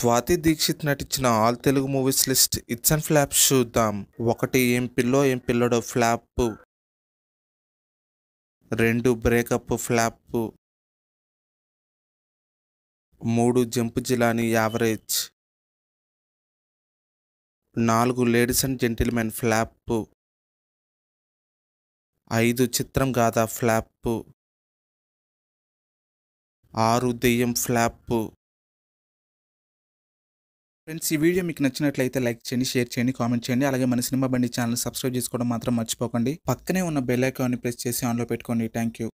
స్వాతి దీక్షిత్ నటించిన all Telugu movies list hits and flops చూద్దాం. 1 ఏం పిల్లడో flop, 2 breakup flop, 3 jump Jilani average, 4 ladies and gentlemen flop, 5 చిత్రం గాథ ఫ్లాప్, 6 దెయ్యం ఫ్లాప్. ఫ్రెండ్స్, ఈ వీడియో మీకు నచ్చినట్లయితే లైక్ చేయండి, షేర్ చేయండి, కామెంట్ చేయండి. అలాగే మన సినిమా బండి ఛానల్ సబ్స్క్రైబ్ చేసుకోవడం మాత్రం మర్చిపోకండి. పక్కనే ఉన్న బెల్ ఐకాన్ని ప్రెస్ చేసి ఆన్లో పెట్టుకోండి. Thank you.